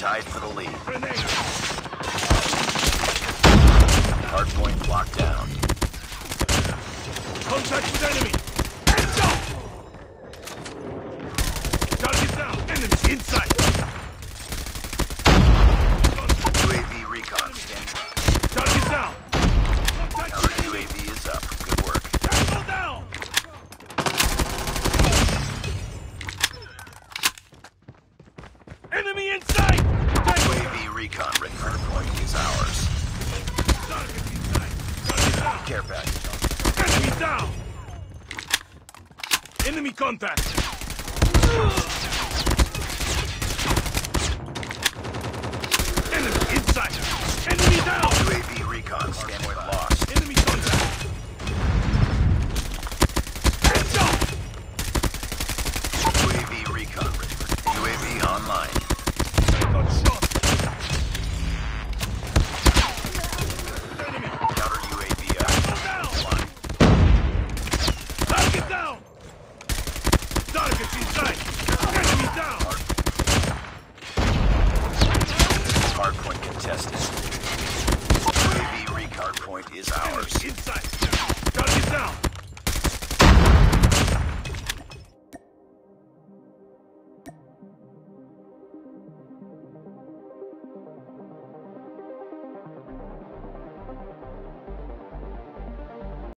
tied for the lead. Hardpoint locked down. Contact with enemy! Heads up! Target down! Enemy inside! UAV recon standing by. Target down! Our UAV is up. Good work. Target down! Enemy in sight! UAV recon return point is ours. Target inside! Target down! Care package on. Enemy down! Enemy contact! Enemy inside! Enemy down! UAV recon standpoint lost. Enemy contact! Headshot! UAV recon. UAV online. Contested. UAV recon point is ours. Inside. Target down.